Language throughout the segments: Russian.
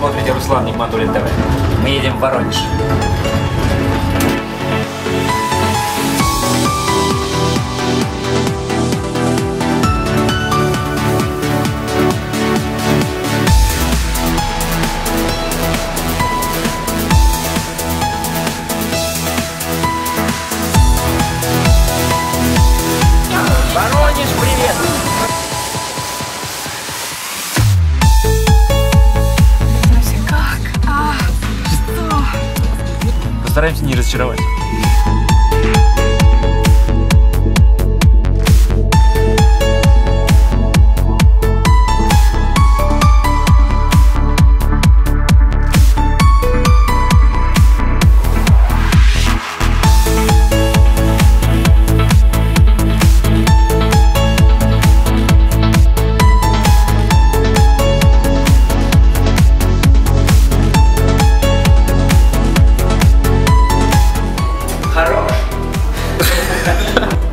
смотрите Руслан Нигматуллин ТВ. Мы едем в Воронеж. Стараемся не разочаровать.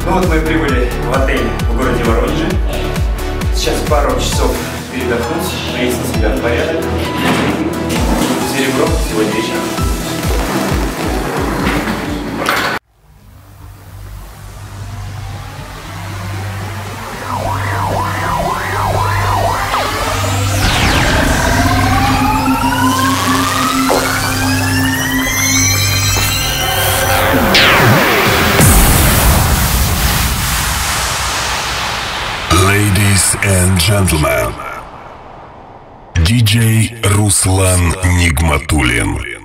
Вот мы прибыли в отель в городе Воронеже. Сейчас пару часов передохнуть, привести себя в порядок. Серебро сегодня вечером. Ladies and gentlemen, DJ Ruslan Nigmatullin.